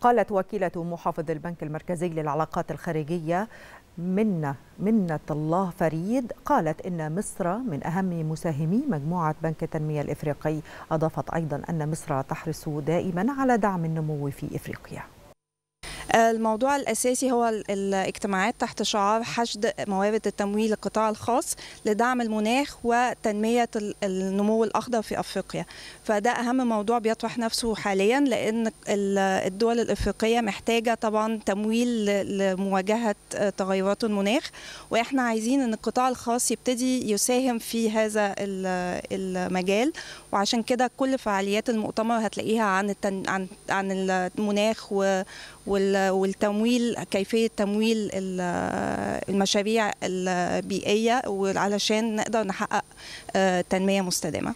قالت وكيلة محافظ البنك المركزي للعلاقات الخارجية منة الله فريد، قالت إن مصر من أهم مساهمي مجموعة بنك التنمية الإفريقي. أضافت أيضا أن مصر تحرص دائما على دعم النمو في إفريقيا. الموضوع الأساسي هو الاجتماعات تحت شعار حشد موارد التمويل للقطاع الخاص لدعم المناخ وتنمية النمو الأخضر في أفريقيا، فده أهم موضوع بيطرح نفسه حاليا، لأن الدول الأفريقية محتاجة طبعا تمويل لمواجهة تغيرات المناخ، وإحنا عايزين أن القطاع الخاص يبتدي يساهم في هذا المجال، وعشان كده كل فعاليات المؤتمر هتلاقيها عن المناخ والتمويل، كيفية تمويل المشاريع البيئية، وعلشان نقدر نحقق تنمية مستدامة.